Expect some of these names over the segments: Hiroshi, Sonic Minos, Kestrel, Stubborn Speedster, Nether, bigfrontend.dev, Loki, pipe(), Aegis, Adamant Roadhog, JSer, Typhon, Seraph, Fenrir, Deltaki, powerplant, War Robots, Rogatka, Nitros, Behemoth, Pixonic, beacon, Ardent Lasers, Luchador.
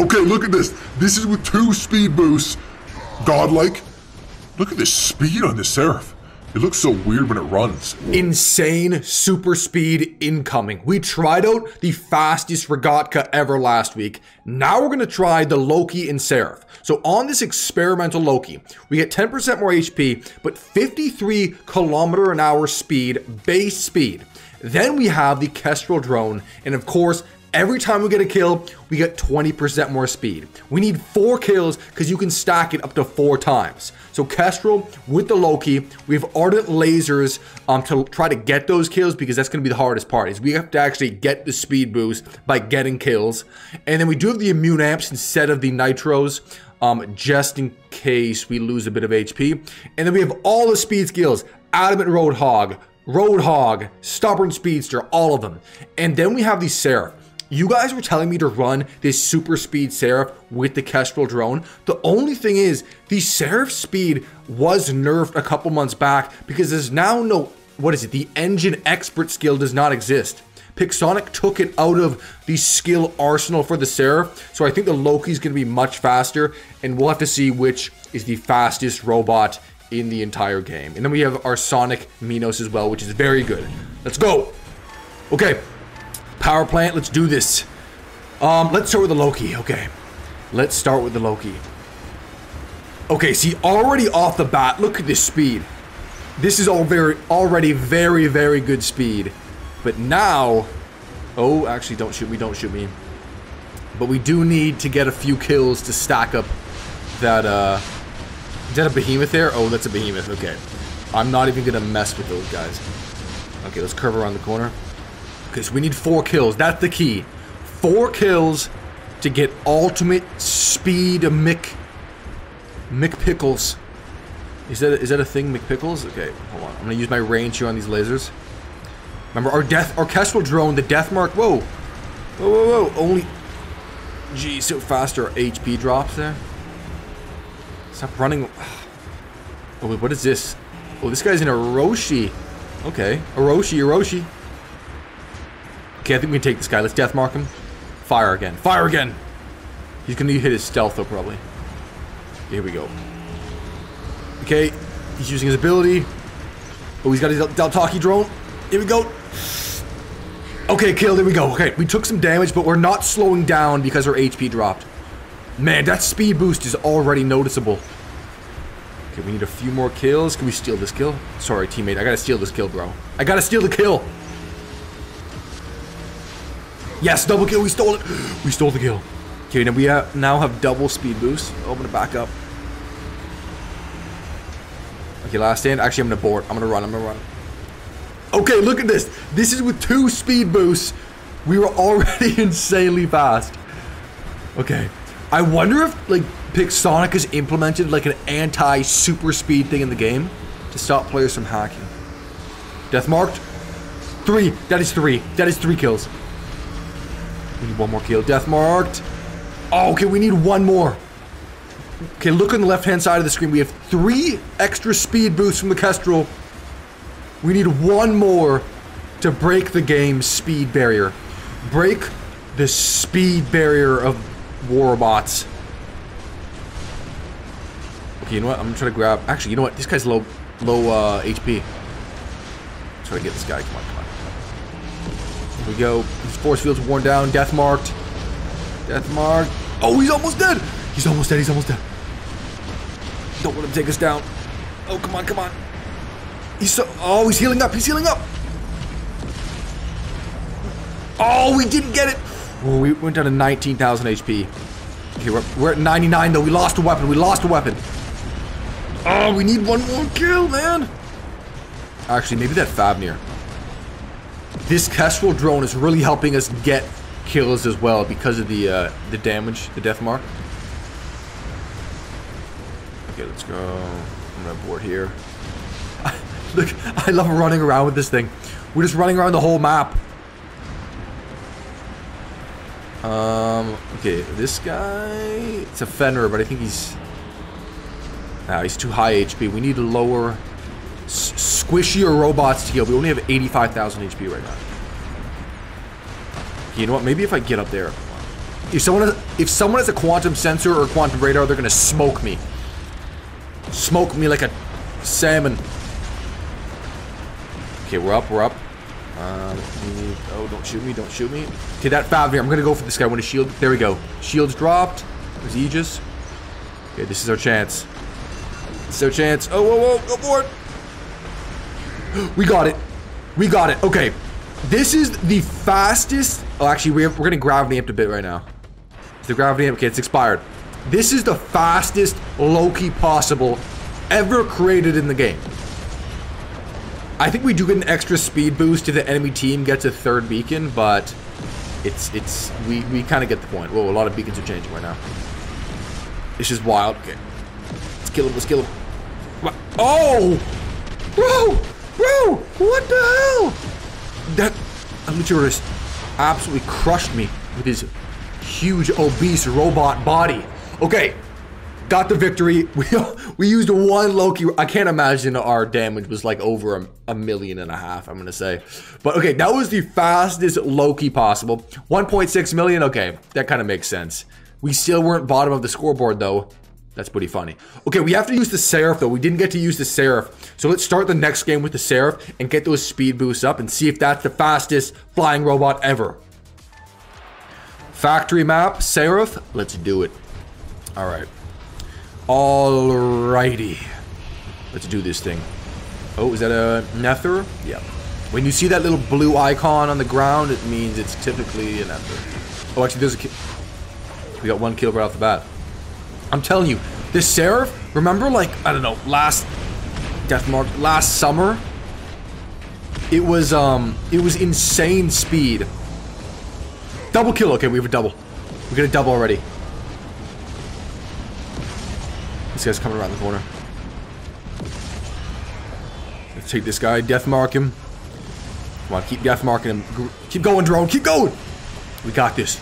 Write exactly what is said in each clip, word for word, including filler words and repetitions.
Okay, look at this. This is with two speed boosts. Godlike. Look at the speed on this Seraph. It looks so weird when it runs. Insane super speed incoming. We tried out the fastest Rogatka ever last week. Now we're going to try the Loki and Seraph. So on this experimental Loki, we get ten percent more H P, but fifty-three kilometer an hour speed, base speed. Then we have the Kestrel drone. And of course, every time we get a kill, we get twenty percent more speed. We need four kills because you can stack it up to four times. So Kestrel with the Loki, we have Ardent Lasers um, to try to get those kills, because that's going to be the hardest part, is we have to actually get the speed boost by getting kills. And then we do have the immune amps instead of the Nitros, um, just in case we lose a bit of H P. And then we have all the speed skills, Adamant Roadhog, Roadhog, Stubborn Speedster, all of them. And then we have the Seraph. You guys were telling me to run this super speed Seraph with the Kestrel drone. The only thing is, the Seraph speed was nerfed a couple months back because there's now no, what is it? The engine expert skill does not exist. Pixonic took it out of the skill arsenal for the Seraph. So I think the Loki's gonna be much faster, and we'll have to see which is the fastest robot in the entire game. And then we have our Sonic Minos as well, which is very good. Let's go. Okay. Power plant, let's do this. Um, let's start with the Loki, okay. Let's start with the Loki. Okay, see, already off the bat, look at this speed. This is all very, already very, very good speed. But now, oh, actually, don't shoot me, don't shoot me. But we do need to get a few kills to stack up that, uh, is that a Behemoth there? Oh, that's a Behemoth, okay. I'm not even gonna mess with those guys. Okay, let's curve around the corner. Because we need four kills. That's the key. Four kills to get ultimate speed Mick McPickles. Is that a, is that a thing, McPickles? Okay, hold on. I'm gonna use my range here on these lasers. Remember our death, our Kestrel drone, the death mark. Whoa, whoa, whoa, whoa! Only, geez, so fast our H P drops there. Stop running. Oh wait, what is this? Oh, this guy's in a Hiroshi. Okay, Hiroshi, Hiroshi. Okay, I think we can take this guy. Let's death mark him. Fire again. Fire again! He's gonna hit his stealth though, probably. Here we go. Okay, he's using his ability. Oh, he's got his Deltaki drone. Here we go. Okay, kill. There we go. Okay, we took some damage, but we're not slowing down because our H P dropped. Man, that speed boost is already noticeable. Okay, we need a few more kills. Can we steal this kill? Sorry, teammate. I gotta steal this kill, bro. I gotta steal the kill. Yes, double kill, we stole it. We stole the kill. Okay, now we have, now have double speed boost. Oh, I'm gonna back up. Okay, last stand. Actually, I'm gonna abort. I'm gonna run, I'm gonna run. Okay, look at this. This is with two speed boosts. We were already insanely fast. Okay. I wonder if, like, Pixonic has implemented, like, an anti-super speed thing in the game to stop players from hacking. Death marked. Three. That is three. That is three kills. We need one more kill. Death marked. Oh, okay, we need one more. Okay, look on the left-hand side of the screen. We have three extra speed boosts from the Kestrel. We need one more to break the game's speed barrier. Break the speed barrier of War Robots. Okay, you know what? I'm gonna try to grab... Actually, you know what? This guy's low, low uh, H P. Let's try to get this guy. Come on, come on. Here we go. His force field's worn down. Death marked. Death marked. Oh, he's almost dead. He's almost dead. He's almost dead. Don't let him take us down. Oh, come on, come on. He's so. Oh, he's healing up. He's healing up. Oh, we didn't get it. Oh, we went down to nineteen thousand H P. Okay, we're, we're at ninety-nine though. We lost a weapon. We lost a weapon. Oh, we need one more kill, man. Actually, maybe that Fabnir. This Kestrel drone is really helping us get kills as well because of the uh, the damage, the death mark. Okay, let's go. I'm gonna board here. Look, I love running around with this thing. We're just running around the whole map. Um. Okay, this guy. It's a Fenrir, but I think he's. Nah, he's too high H P. We need to lower. Squishier robots to heal. We only have eighty-five thousand H P right now. Okay, you know what? Maybe if I get up there. If someone has, if someone has a quantum sensor or a quantum radar, they're gonna smoke me. Smoke me like a salmon. Okay, we're up, we're up. Uh, me, oh, don't shoot me, don't shoot me. Okay, that Fav here, I'm gonna go for this guy. I want a shield. There we go. Shield's dropped. There's Aegis. Okay, this is our chance. This is our chance. Oh, whoa, whoa, go for it. We got it. We got it. Okay. This is the fastest. Oh, actually, we have, we're gonna gravity amp a bit right now. It's the gravity amp. Okay, it's expired. This is the fastest Loki possible ever created in the game. I think we do get an extra speed boost if the enemy team gets a third beacon, but it's it's we we kind of get the point. Whoa, a lot of beacons are changing right now. This is wild. Okay, let's kill him. Let's kill him. Oh, bro, bro, what the hell? That Luchador absolutely crushed me with his huge, obese robot body. Okay, got the victory. We, we used one Loki. I can't imagine our damage was like over a, a million and a half, I'm going to say. But okay, that was the fastest Loki possible. one point six million. Okay, that kind of makes sense. We still weren't bottom of the scoreboard, though. That's pretty funny. Okay, we have to use the Seraph, though. We didn't get to use the Seraph. So let's start the next game with the Seraph and get those speed boosts up and see if that's the fastest flying robot ever. Factory map, Seraph. Let's do it. All right. All righty. Let's do this thing. Oh, is that a Nether? Yeah. When you see that little blue icon on the ground, it means it's typically a Nether. Oh, actually, there's a kill. We got one kill right off the bat. I'm telling you, this Seraph, remember like, I don't know, last Death March, last summer? It was, um, it was insane speed. Double kill, okay, we have a double. We got a double already. This guy's coming around the corner. Let's take this guy, death mark him. Come on, keep death marking him. Keep going, drone, keep going! We got this.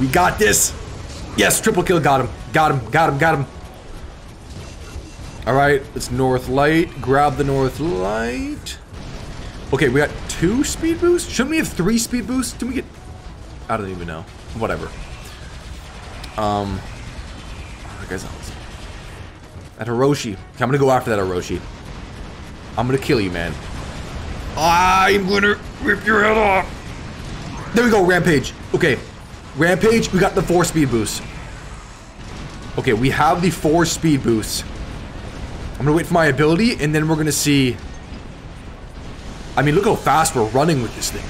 We got this! Yes, triple kill, got him. Got him, got him, got him. All right, it's north light. Grab the north light. Okay, we got two speed boosts. Shouldn't we have three speed boosts? Did we get... I don't even know. Whatever. Um, I guess that was... That Hiroshi. Okay, I'm gonna go after that Hiroshi. I'm gonna kill you, man. I'm gonna rip your head off. There we go, Rampage. Okay, Rampage, we got the four speed boosts. Okay, we have the four speed boosts. I'm gonna wait for my ability, and then we're gonna see... I mean, look how fast we're running with this thing.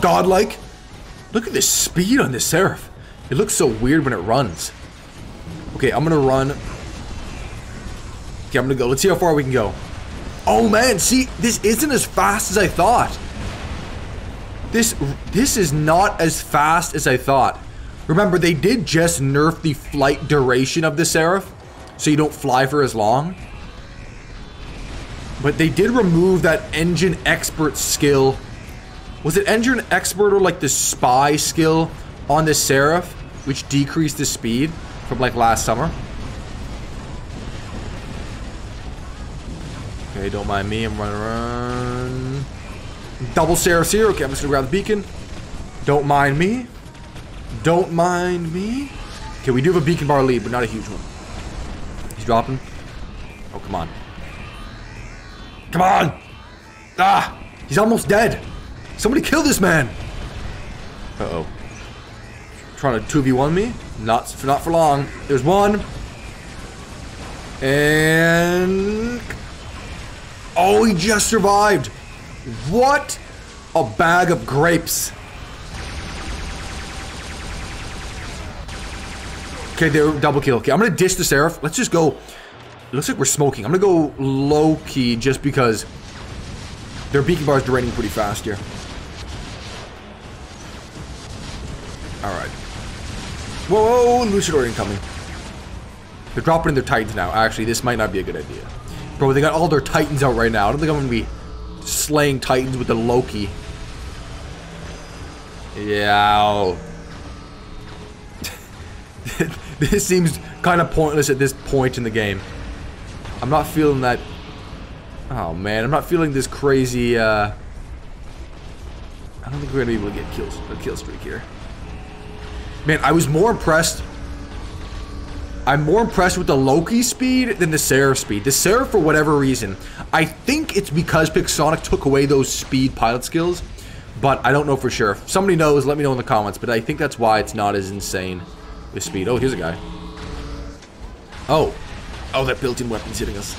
Godlike. Look at this speed on this Seraph. It looks so weird when it runs. Okay, I'm gonna run. Okay, I'm gonna go. Let's see how far we can go. Oh man, see, this isn't as fast as I thought. This, this is not as fast as I thought. Remember, they did just nerf the flight duration of the Seraph, so you don't fly for as long. But they did remove that engine expert skill. Was it engine expert or like the spy skill on the Seraph, which decreased the speed from like last summer? Okay, don't mind me, I'm running around. Double Seraphs here. Okay, I'm just gonna grab the beacon. Don't mind me. Don't mind me. Okay, we do have a beacon bar lead, but not a huge one. He's dropping. Oh, come on. Come on! Ah! He's almost dead. Somebody kill this man. Uh-oh. Trying to two v one me? Not for, not for long. There's one. And... Oh, he just survived. What a bag of grapes. Okay, they're double kill. Okay, I'm gonna dish the Seraph. Let's just go. It looks like we're smoking. I'm gonna go low key just because their beacon bar is draining pretty fast here. All right. Whoa, Luchador incoming. They're dropping in their Titans now. Actually, this might not be a good idea. Bro, they got all their Titans out right now. I don't think I'm gonna be slaying Titans with the Loki. Yeah. This seems kind of pointless at this point in the game. I'm not feeling that... Oh, man. I'm not feeling this crazy, uh... I don't think we're going to be able to get kills, a kill streak here. Man, I was more impressed. I'm more impressed with the Loki speed than the Seraph speed. The Seraph, for whatever reason, I think it's because Pixonic took away those speed pilot skills, but I don't know for sure. If somebody knows, let me know in the comments, but I think that's why it's not as insane with speed. Oh, here's a guy. Oh. Oh, that built-in weapon's hitting us.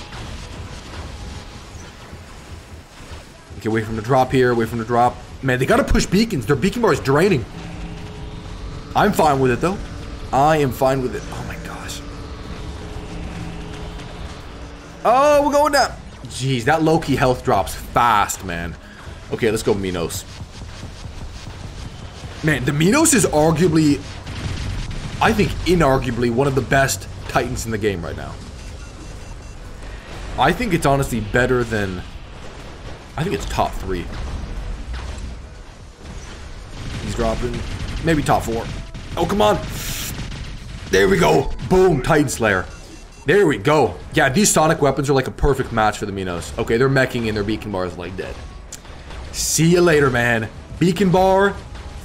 Okay, away from the drop here, away from the drop. Man, they gotta push beacons. Their beacon bar is draining. I'm fine with it, though. I am fine with it. Oh, my gosh. Oh, we're going down. Jeez, that Loki health drops fast, man. Okay, let's go Minos. Man, the Minos is arguably, I think inarguably, one of the best Titans in the game right now. I think it's honestly better than... I think it's top three. He's dropping... Maybe top four. Oh, come on. There we go. Boom. Titan Slayer. There we go. Yeah, these Sonic weapons are like a perfect match for the Minos. Okay, they're meching and their beacon bar is like dead. See you later, man. Beacon bar,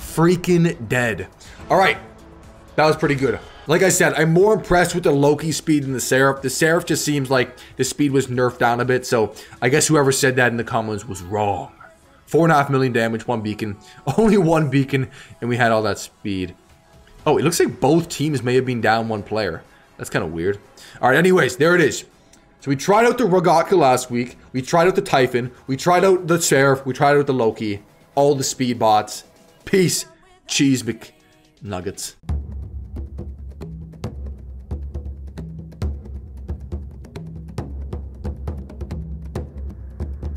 freaking dead. All right. That was pretty good. Like I said, I'm more impressed with the Loki speed than the Seraph. The Seraph just seems like the speed was nerfed down a bit. So I guess whoever said that in the comments was wrong. Four and a half million damage, one beacon. Only one beacon, and we had all that speed. Oh, it looks like both teams may have been down one player. That's kind of weird. All right, anyways, there it is. So we tried out the Rogatka last week. We tried out the Typhon. We tried out the Seraph. We tried out the Loki. All the speed bots. Peace. Cheese McNuggets.